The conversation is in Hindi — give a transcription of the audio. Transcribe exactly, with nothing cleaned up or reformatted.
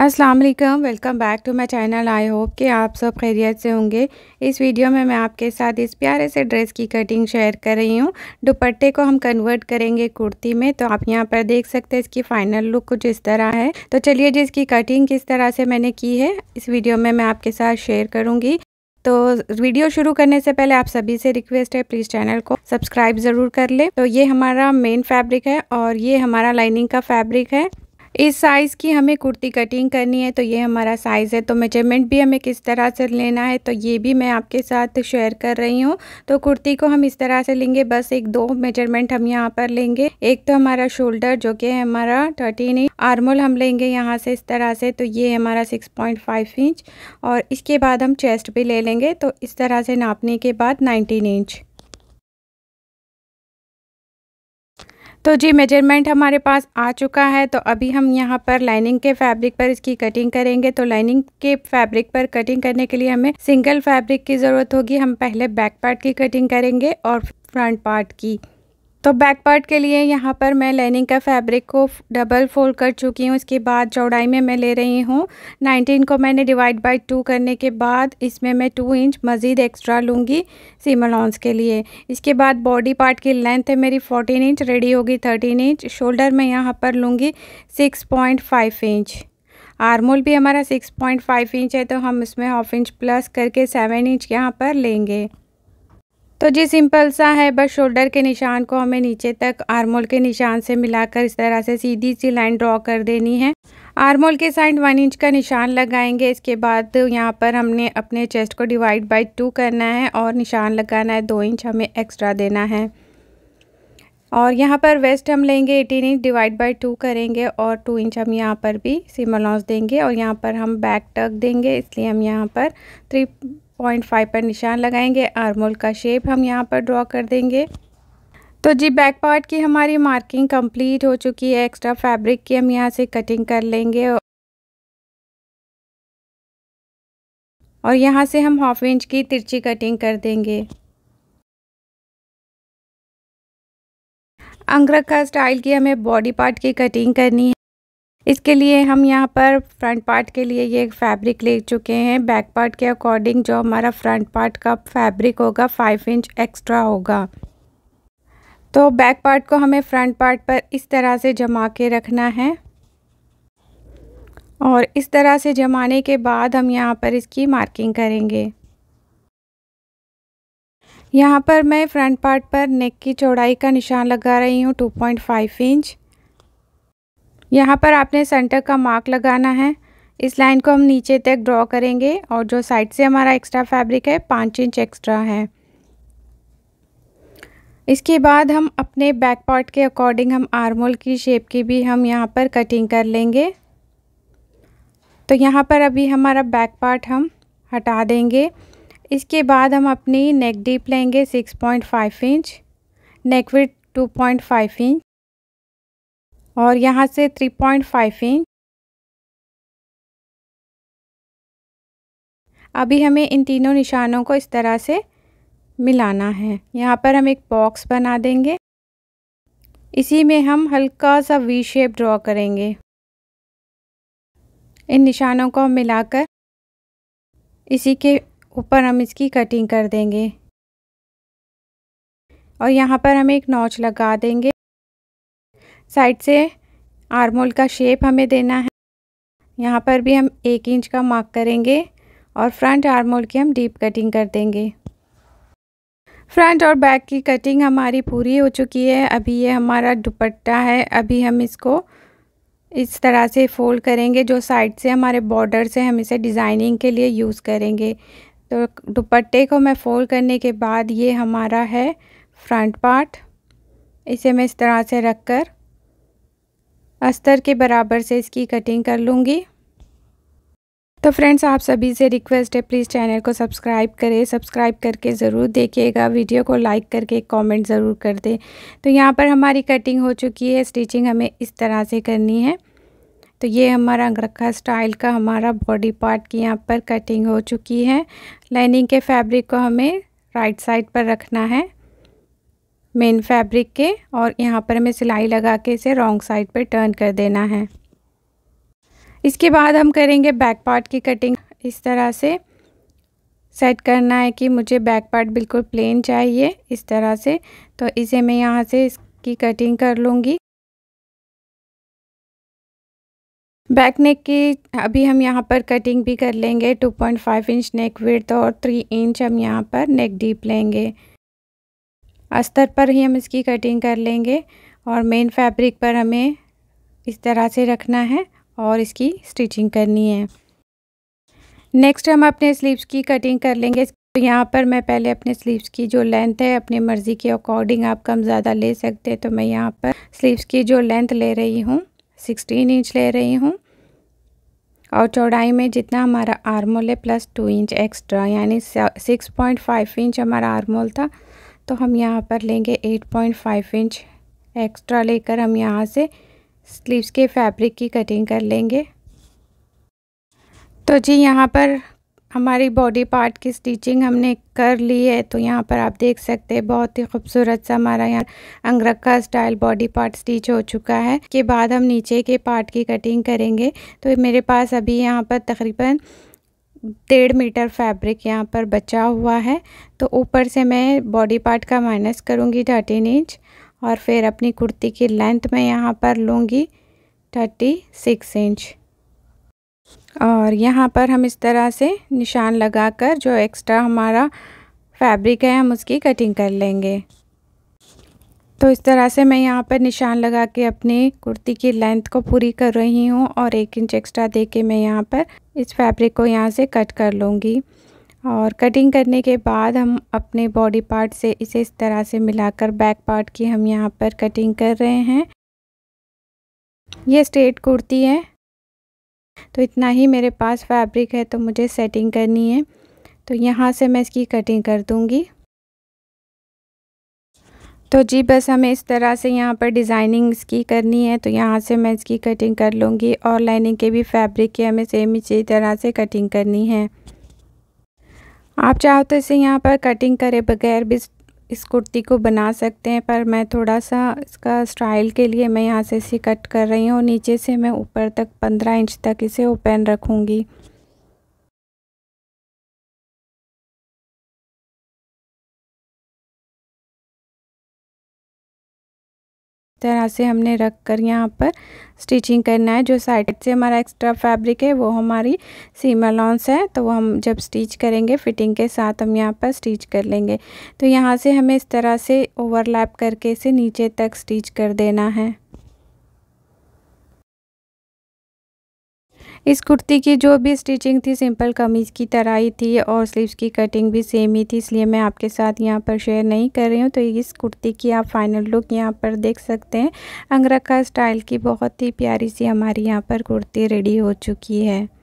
अस्सलाम वालेकुम, welcome back to my channel. I hope कि आप सब खैरियत से होंगे। इस वीडियो में मैं आपके साथ इस प्यारे से ड्रेस की कटिंग शेयर कर रही हूँ। दुपट्टे को हम कन्वर्ट करेंगे कुर्ती में, तो आप यहाँ पर देख सकते हैं इसकी फाइनल लुक कुछ इस तरह है। तो चलिए जिसकी कटिंग किस तरह से मैंने की है इस वीडियो में मैं आपके साथ शेयर करूँगी। तो वीडियो शुरू करने से पहले आप सभी से रिक्वेस्ट है, प्लीज़ चैनल को सब्सक्राइब ज़रूर कर लें। तो ये हमारा मेन फैब्रिक है और ये हमारा लाइनिंग का फैब्रिक है। इस साइज़ की हमें कुर्ती कटिंग करनी है, तो ये हमारा साइज़ है। तो मेजरमेंट भी हमें किस तरह से लेना है तो ये भी मैं आपके साथ शेयर कर रही हूँ। तो कुर्ती को हम इस तरह से लेंगे, बस एक दो मेजरमेंट हम यहाँ पर लेंगे। एक तो हमारा शोल्डर जो कि है हमारा थर्टीन इंच, आर्मोल हम लेंगे यहाँ से इस तरह से, तो ये हमारा सिक्स पॉइंट फाइव इंच। और इसके बाद हम चेस्ट भी ले लेंगे, तो इस तरह से नापने के बाद नाइनटीन इंच। तो जी मेजरमेंट हमारे पास आ चुका है। तो अभी हम यहाँ पर लाइनिंग के फैब्रिक पर इसकी कटिंग करेंगे। तो लाइनिंग के फैब्रिक पर कटिंग करने के लिए हमें सिंगल फैब्रिक की ज़रूरत होगी। हम पहले बैक पार्ट की कटिंग करेंगे और फ्रंट पार्ट की। तो बैक पार्ट के लिए यहाँ पर मैं लाइनिंग का फैब्रिक को डबल फोल्ड कर चुकी हूँ। इसके बाद चौड़ाई में मैं ले रही हूँ नाइनटीन को मैंने डिवाइड बाय टू करने के बाद इसमें मैं टू इंच मज़ीद एक्स्ट्रा लूँगी सीम अलाउंस के लिए। इसके बाद बॉडी पार्ट की लेंथ है मेरी फोर्टीन इंच, रेडी होगी थर्टीन इंच। शोल्डर मैं यहाँ पर लूँगी six point five inch. Armhole भी हमारा सिक्स पॉइंट फाइव इंच है, तो हम इसमें हाफ इंच प्लस करके सेवन इंच यहाँ पर लेंगे। तो जी सिंपल सा है, बस शोल्डर के निशान को हमें नीचे तक आर्मोल के निशान से मिलाकर इस तरह से सीधी सी लाइन ड्रॉ कर देनी है। आर्मोल के साइड वन इंच का निशान लगाएंगे। इसके बाद यहाँ पर हमने अपने चेस्ट को डिवाइड बाय टू करना है और निशान लगाना है, दो इंच हमें एक्स्ट्रा देना है। और यहाँ पर वेस्ट हम लेंगे eighteen inch, divide by two करेंगे और टू इंच हम यहाँ पर भी सीम अलाउंस देंगे। और यहाँ पर हम बैक टक देंगे, इसलिए हम यहाँ पर थ्री पॉइंट फाइव पर निशान लगाएंगे। आर्मोल का शेप हम यहाँ पर ड्रॉ कर देंगे। तो जी बैक पार्ट की हमारी मार्किंग कंप्लीट हो चुकी है। एक्स्ट्रा फैब्रिक की हम यहाँ से कटिंग कर लेंगे और यहाँ से हम हाफ इंच की तिरछी कटिंग कर देंगे। अंगरखा स्टाइल की हमें बॉडी पार्ट की कटिंग करनी है। इसके लिए हम यहाँ पर फ्रंट पार्ट के लिए ये फैब्रिक ले चुके हैं। बैक पार्ट के अकॉर्डिंग जो हमारा फ्रंट पार्ट का फैब्रिक होगा फाइव इंच एक्स्ट्रा होगा। तो बैक पार्ट को हमें फ्रंट पार्ट पर इस तरह से जमा के रखना है और इस तरह से जमाने के बाद हम यहाँ पर इसकी मार्किंग करेंगे। यहाँ पर मैं फ्रंट पार्ट पर नेक की चौड़ाई का निशान लगा रही हूँ टू पॉइंट फाइव इंच। यहाँ पर आपने सेंटर का मार्क लगाना है। इस लाइन को हम नीचे तक ड्रॉ करेंगे और जो साइड से हमारा एक्स्ट्रा फैब्रिक है पाँच इंच एक्स्ट्रा है। इसके बाद हम अपने बैक पार्ट के अकॉर्डिंग हम आर्मोल की शेप की भी हम यहाँ पर कटिंग कर लेंगे। तो यहाँ पर अभी हमारा बैक पार्ट हम हटा देंगे। इसके बाद हम अपनी नेक डीप लेंगे six point five inch, neck width two point five inch और यहाँ से थ्री पॉइंट फाइव इंच। अभी हमें इन तीनों निशानों को इस तरह से मिलाना है। यहाँ पर हम एक बॉक्स बना देंगे, इसी में हम हल्का सा वी शेप ड्रॉ करेंगे। इन निशानों को मिलाकर इसी के ऊपर हम इसकी कटिंग कर देंगे और यहाँ पर हम एक नॉच लगा देंगे। साइड से आर्मोल का शेप हमें देना है, यहाँ पर भी हम एक इंच का मार्क करेंगे और फ्रंट आर्मोल की हम डीप कटिंग कर देंगे। फ्रंट और बैक की कटिंग हमारी पूरी हो चुकी है। अभी ये हमारा दुपट्टा है, अभी हम इसको इस तरह से फोल्ड करेंगे। जो साइड से हमारे बॉर्डर से हम इसे डिज़ाइनिंग के लिए यूज़ करेंगे। तो दुपट्टे को मैं फ़ोल्ड करने के बाद ये हमारा है फ्रंट पार्ट, इसे मैं इस तरह से रख कर अस्तर के बराबर से इसकी कटिंग कर लूँगी। तो फ्रेंड्स आप सभी से रिक्वेस्ट है, प्लीज़ चैनल को सब्सक्राइब करें, सब्सक्राइब करके ज़रूर देखिएगा, वीडियो को लाइक करके कमेंट ज़रूर कर दें। तो यहाँ पर हमारी कटिंग हो चुकी है। स्टिचिंग हमें इस तरह से करनी है। तो ये हमारा अंगरखा स्टाइल का हमारा बॉडी पार्ट की यहाँ पर कटिंग हो चुकी है। लाइनिंग के फैब्रिक को हमें राइट साइड पर रखना है मेन फैब्रिक के और यहाँ पर हमें सिलाई लगा के इसे रॉन्ग साइड पर टर्न कर देना है। इसके बाद हम करेंगे बैक पार्ट की कटिंग। इस तरह से सेट करना है कि मुझे बैक पार्ट बिल्कुल प्लेन चाहिए इस तरह से। तो इसे मैं यहाँ से इसकी कटिंग कर लूँगी। बैक नेक की अभी हम यहाँ पर कटिंग भी कर लेंगे। Two point five inch neck width और थ्री इंच हम यहाँ पर नेक डीप लेंगे। अस्तर पर ही हम इसकी कटिंग कर लेंगे और मेन फैब्रिक पर हमें इस तरह से रखना है और इसकी स्टिचिंग करनी है। नेक्स्ट हम अपने स्लीव्स की कटिंग कर लेंगे। तो यहाँ पर मैं पहले अपने स्लीव्स की जो लेंथ है अपने मर्ज़ी के अकॉर्डिंग आप कम ज़्यादा ले सकते हैं, तो मैं यहाँ पर स्लीव्स की जो लेंथ ले रही हूँ सिक्सटीन इंच ले रही हूँ और चौड़ाई में जितना हमारा आर्मोल है प्लस टू इंच एक्स्ट्रा यानी सिक्स पॉइंट फाइव इंच हमारा आर्मोल था, तो हम यहाँ पर लेंगे eight point five inch extra लेकर हम यहाँ से स्लीव्स के फैब्रिक की कटिंग कर लेंगे। तो जी यहाँ पर हमारी बॉडी पार्ट की स्टिचिंग हमने कर ली है। तो यहाँ पर आप देख सकते हैं बहुत ही खूबसूरत सा हमारा यहाँ angrakha style body part stitch हो चुका है। के बाद हम नीचे के पार्ट की कटिंग करेंगे। तो मेरे पास अभी यहाँ पर तकरीबन डेढ़ मीटर फैब्रिक यहाँ पर बचा हुआ है। तो ऊपर से मैं बॉडी पार्ट का माइनस करूँगी थर्टीन इंच और फिर अपनी कुर्ती की लेंथ मैं यहाँ पर लूँगी थर्टी सिक्स इंच और यहाँ पर हम इस तरह से निशान लगाकर जो एक्स्ट्रा हमारा फैब्रिक है हम उसकी कटिंग कर लेंगे। तो इस तरह से मैं यहाँ पर निशान लगा के अपनी कुर्ती की लेंथ को पूरी कर रही हूँ और एक इंच एक्स्ट्रा दे के मैं यहाँ पर इस फैब्रिक को यहाँ से कट कर लूँगी। और कटिंग करने के बाद हम अपने बॉडी पार्ट से इसे इस तरह से मिलाकर बैक पार्ट की हम यहाँ पर कटिंग कर रहे हैं। ये स्ट्रेट कुर्ती है तो इतना ही मेरे पास फैब्रिक है, तो मुझे सेटिंग करनी है। तो यहाँ से मैं इसकी कटिंग कर दूँगी। तो जी बस हमें इस तरह से यहाँ पर डिज़ाइनिंग इसकी करनी है। तो यहाँ से मैं इसकी कटिंग कर लूँगी और लाइनिंग के भी फैब्रिक की हमें सेम इसी तरह से कटिंग करनी है। आप चाहो तो इसे यहाँ पर कटिंग करे बगैर भी इस कुर्ती को बना सकते हैं, पर मैं थोड़ा सा इसका स्टाइल के लिए मैं यहाँ से इसे कट कर रही हूँ। नीचे से मैं ऊपर तक पंद्रह इंच तक इसे ओपन रखूँगी। इस तरह से हमने रख कर यहाँ पर स्टिचिंग करना है। जो साइड से हमारा एक्स्ट्रा फैब्रिक है वो हमारी सीमलॉन्स है, तो वो हम जब स्टिच करेंगे फिटिंग के साथ हम यहाँ पर स्टिच कर लेंगे। तो यहाँ से हमें इस तरह से ओवरलैप करके इसे नीचे तक स्टिच कर देना है। इस कुर्ती की जो भी स्टिचिंग थी सिंपल कमीज़ की तरह ही थी और स्लीव्स की कटिंग भी सेम ही थी, इसलिए मैं आपके साथ यहाँ पर शेयर नहीं कर रही हूँ। तो इस कुर्ती की आप फाइनल लुक यहाँ पर देख सकते हैं। अंगरखा स्टाइल की बहुत ही प्यारी सी हमारी यहाँ पर कुर्ती रेडी हो चुकी है।